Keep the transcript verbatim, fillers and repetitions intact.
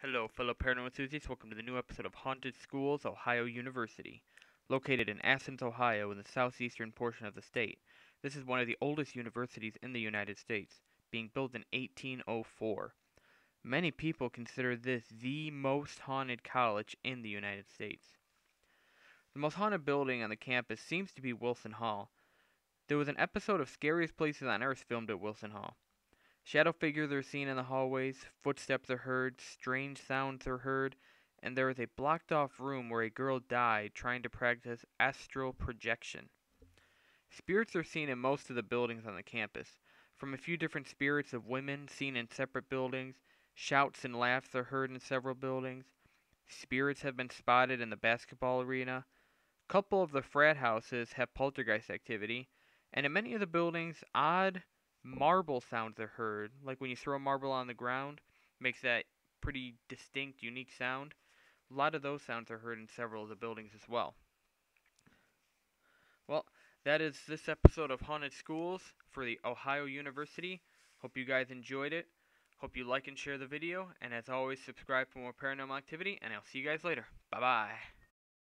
Hello, fellow paranormal enthusiasts. Welcome to the new episode of Haunted Schools Ohio University, located in Athens, Ohio, in the southeastern portion of the state. This is one of the oldest universities in the United States, being built in eighteen oh four. Many people consider this the most haunted college in the United States. The most haunted building on the campus seems to be Wilson Hall. There was an episode of Scariest Places on Earth filmed at Wilson Hall. Shadow figures are seen in the hallways, footsteps are heard, strange sounds are heard, and there is a blocked-off room where a girl died trying to practice astral projection. Spirits are seen in most of the buildings on the campus, from a few different spirits of women seen in separate buildings. Shouts and laughs are heard in several buildings. Spirits have been spotted in the basketball arena. A couple of the frat houses have poltergeist activity, and in many of the buildings, odd marble sounds are heard, like when you throw a marble on the ground, makes that pretty distinct, unique sound. A lot of those sounds are heard in several of the buildings as well. Well, that is this episode of Haunted Schools for the Ohio University. Hope you guys enjoyed it. Hope you like and share the video, and as always, subscribe for more paranormal activity, and I'll see you guys later. Bye-bye.